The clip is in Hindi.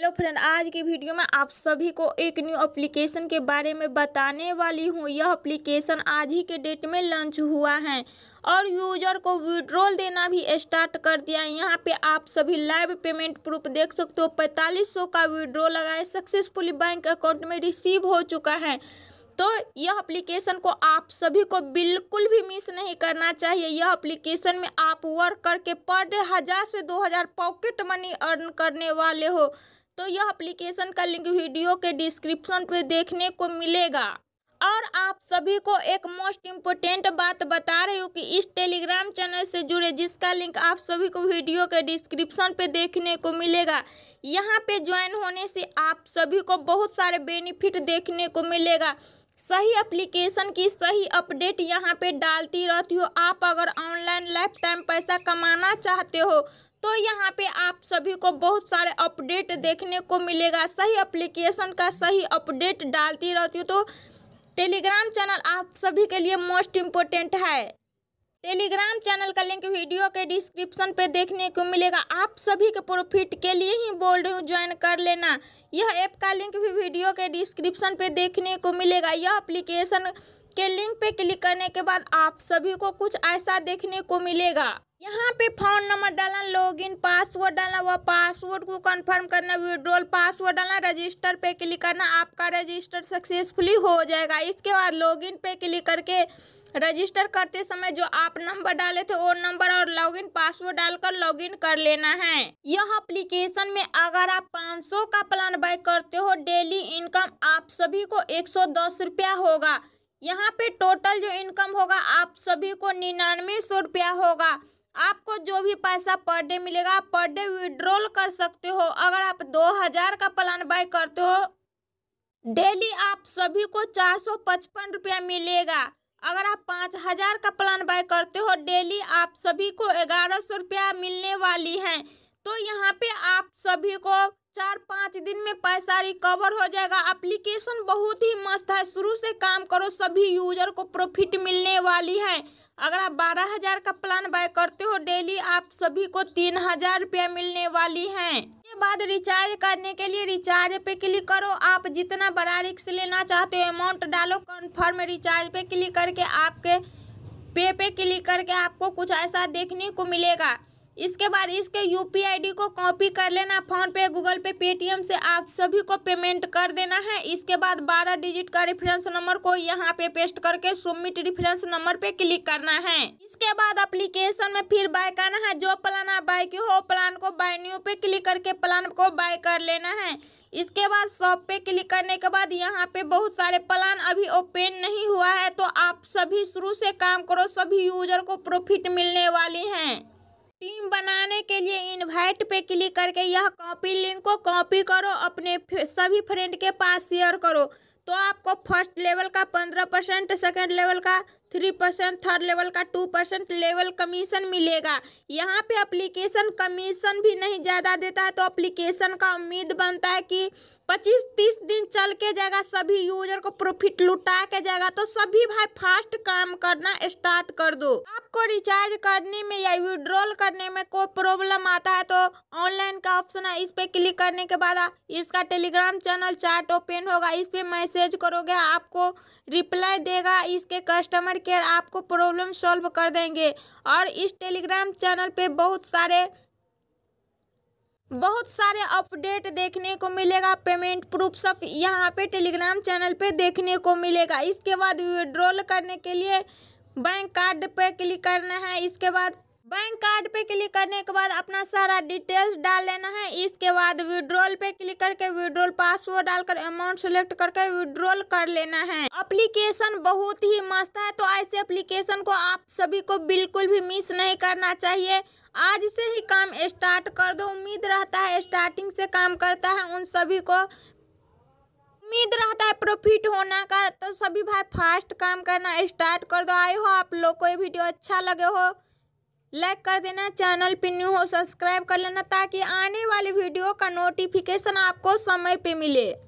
हेलो फ्रेंड, आज की वीडियो में आप सभी को एक न्यू एप्लीकेशन के बारे में बताने वाली हूँ। यह एप्लीकेशन आज ही के डेट में लॉन्च हुआ है और यूजर को विड्रॉल देना भी स्टार्ट कर दिया है। यहाँ पे आप सभी लाइव पेमेंट प्रूफ देख सकते हो। 4500 का विड्रॉल लगाए, सक्सेसफुली बैंक अकाउंट में रिसीव हो चुका है। तो यह एप्लीकेशन को आप सभी को बिल्कुल भी मिस नहीं करना चाहिए। यह एप्लीकेशन में आप वर्क करके पर डे 1000 से 2000 पॉकेट मनी अर्न करने वाले हो। तो यह एप्लीकेशन का लिंक वीडियो के डिस्क्रिप्शन पे देखने को मिलेगा। और आप सभी को एक मोस्ट इम्पोर्टेंट बात बता रही हूँ कि इस टेलीग्राम चैनल से जुड़े, जिसका लिंक आप सभी को वीडियो के डिस्क्रिप्शन पे देखने को मिलेगा। यहाँ पे ज्वाइन होने से आप सभी को बहुत सारे बेनिफिट देखने को मिलेगा। सही एप्लीकेशन की सही अपडेट यहाँ पे डालती रहती हो। आप अगर ऑनलाइन लाइफ टाइम पैसा कमाना चाहते हो तो यहाँ पे आप सभी को बहुत सारे अपडेट देखने को मिलेगा। सही एप्लीकेशन का सही अपडेट डालती रहती हो। तो टेलीग्राम चैनल आप सभी के लिए मोस्ट इम्पोर्टेंट है। टेलीग्राम चैनल का लिंक वीडियो के डिस्क्रिप्शन पे देखने को मिलेगा। आप सभी के प्रॉफिट के लिए ही बोल रही हूँ, ज्वाइन कर लेना। यह ऐप का लिंक भी वीडियो के डिस्क्रिप्शन पे देखने को मिलेगा। यह एप्लीकेशन के लिंक पे क्लिक करने के बाद आप सभी को कुछ ऐसा देखने को मिलेगा। यहाँ पे फोन नंबर डालना, लॉगिन पासवर्ड डालना, वह पासवर्ड को कंफर्म करना, विड्रॉल पासवर्ड डालना, रजिस्टर पे क्लिक करना, आपका रजिस्टर सक्सेसफुली हो जाएगा। इसके बाद लॉगिन पे क्लिक करके रजिस्टर करते समय जो आप नंबर डाले थे वो नंबर और लॉगिन पासवर्ड डालकर लॉगिन कर लेना है। यह एप्लीकेशन में अगर आप 500 का प्लान बाय करते हो, डेली इनकम आप सभी को 110 रुपया होगा। यहाँ पे टोटल जो इनकम होगा आप सभी को 9900 रुपया होगा। आपको जो भी पैसा पर डे मिलेगा आप पर डे विड्रॉल कर सकते हो। अगर आप 2000 का प्लान बाय करते हो, डेली आप सभी को 455 रुपया मिलेगा। अगर आप 5000 का प्लान बाय करते हो, डेली आप सभी को 1100 रुपया मिलने वाली हैं। तो यहाँ पे आप सभी को 4-5 दिन में पैसा रिकवर हो जाएगा। एप्लीकेशन बहुत ही मस्त है, शुरू से काम करो, सभी यूजर को प्रॉफिट मिलने वाली है। अगर आप 12000 का प्लान बाय करते हो, डेली आप सभी को 3000 रुपया मिलने वाली है। इसके बाद रिचार्ज करने के लिए रिचार्ज पे क्लिक करो। आप जितना बड़ा रिक्स लेना चाहते हो अमाउंट डालो, कन्फर्म रिचार्ज पे क्लिक करके आपके पे क्लिक करके आपको कुछ ऐसा देखने को मिलेगा। इसके बाद इसके UPI ID को कॉपी कर लेना, फोन पे, गूगल पे, पेटीएम से आप सभी को पेमेंट कर देना है। इसके बाद 12 डिजिट का रेफरेंस नंबर को यहाँ पे पेस्ट करके सबमिट रेफरेंस नंबर पे क्लिक करना है। इसके बाद एप्लीकेशन में फिर बाय करना है। जो प्लान आप बाय किए हो प्लान को बाय न्यू पे क्लिक करके प्लान को बाय कर लेना है। इसके बाद शॉप पे क्लिक करने के बाद यहाँ पे बहुत सारे प्लान अभी ओपन नहीं हुआ है, तो आप सभी शुरू से काम करो, सभी यूजर को प्रॉफिट मिलने वाली है। टीम बनाने के लिए इनवाइट पे क्लिक करके यह कॉपी लिंक को कॉपी करो, अपने सभी फ्रेंड के पास शेयर करो। तो आपको फर्स्ट लेवल का 15%, सेकेंड लेवल का 3%, थर्ड लेवल का 2% लेवल कमीशन मिलेगा। यहाँ पे एप्लीकेशन कमीशन भी नहीं ज़्यादा देता है, तो एप्लीकेशन का उम्मीद बनता है कि 25-30 दिन चल के जाएगा, सभी यूजर को प्रॉफिट लुटा के जाएगा। तो सभी भाई फास्ट काम करना स्टार्ट कर दो। आपको रिचार्ज करने में या विड्रॉल करने में कोई प्रॉब्लम आता है तो ऑनलाइन का ऑप्शन है, इस पर क्लिक करने के बाद इसका टेलीग्राम चैनल चैट ओपन होगा। इस पर मैसेज करोगे आपको रिप्लाई देगा, इसके कस्टमर केयर आपको प्रॉब्लम सॉल्व कर देंगे। और इस टेलीग्राम चैनल पे बहुत सारे अपडेट देखने को मिलेगा, पेमेंट प्रूफ सब यहाँ पे टेलीग्राम चैनल पे देखने को मिलेगा। इसके बाद विड्रॉल करने के लिए बैंक कार्ड पे क्लिक करना है। इसके बाद बैंक कार्ड पे क्लिक करने के बाद अपना सारा डिटेल्स डाल लेना है। इसके बाद विड्रॉल पे क्लिक करके विड्रॉल पासवर्ड डालकर अमाउंट सेलेक्ट करके विड्रॉल कर लेना है। एप्लीकेशन बहुत ही मस्त है, तो ऐसे एप्लीकेशन को आप सभी को बिल्कुल भी मिस नहीं करना चाहिए। आज से ही काम स्टार्ट कर दो। उम्मीद रहता है स्टार्टिंग से काम करता है उन सभी को उम्मीद रहता है प्रॉफिट होना का। तो सभी भाई फास्ट काम करना स्टार्ट कर दो। आई हो आप लोग को ये वीडियो अच्छा लगे हो लाइक कर देना, चैनल पे न्यू हो सब्सक्राइब कर लेना ताकि आने वाले वीडियो का नोटिफिकेशन आपको समय पे मिले।